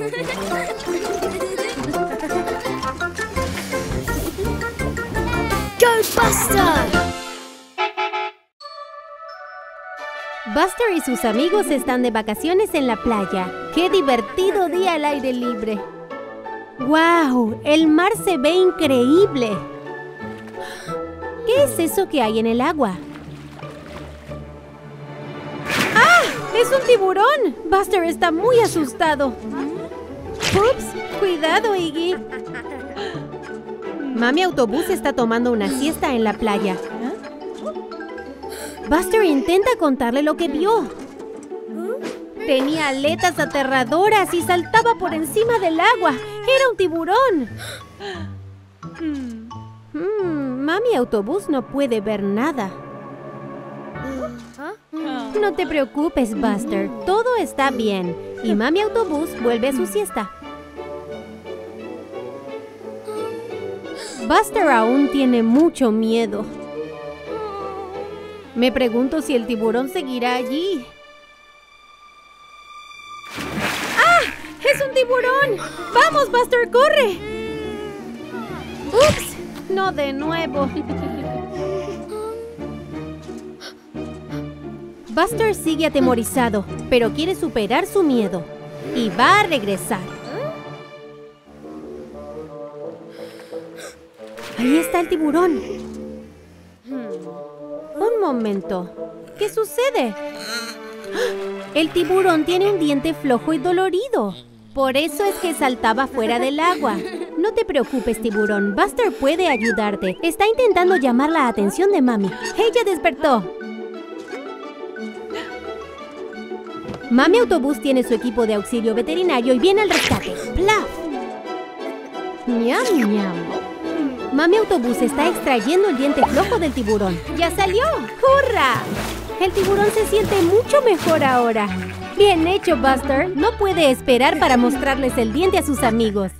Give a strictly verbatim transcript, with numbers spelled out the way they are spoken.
Gol Buster! Buster y sus amigos están de vacaciones en la playa. ¡Qué divertido día al aire libre! ¡Wow! ¡El mar se ve increíble! ¿Qué es eso que hay en el agua? ¡Ah! ¡Es un tiburón! Buster está muy asustado. ¡Ups! ¡Cuidado, Iggy! Mami Autobús está tomando una siesta en la playa. Buster intenta contarle lo que vio. Tenía aletas aterradoras y saltaba por encima del agua. ¡Era un tiburón! Mm, Mami Autobús no puede ver nada. No te preocupes, Buster. Todo está bien. Y Mami Autobús vuelve a su siesta. Buster aún tiene mucho miedo. Me pregunto si el tiburón seguirá allí. ¡Ah! ¡Es un tiburón! ¡Vamos, Buster, corre! ¡Ups! ¡No de nuevo! Buster sigue atemorizado, pero quiere superar su miedo. Y va a regresar. Ahí está el tiburón. Un momento. ¿Qué sucede? El tiburón tiene un diente flojo y dolorido. Por eso es que saltaba fuera del agua. No te preocupes, tiburón. Buster puede ayudarte. Está intentando llamar la atención de Mami. ¡Ella despertó! Mami Autobús tiene su equipo de auxilio veterinario y viene al rescate. ¡Plaf! ¡Miam, miam! Mami Autobús está extrayendo el diente flojo del tiburón. ¡Ya salió! ¡Hurra! El tiburón se siente mucho mejor ahora. Bien hecho, Buster. No puede esperar para mostrarles el diente a sus amigos.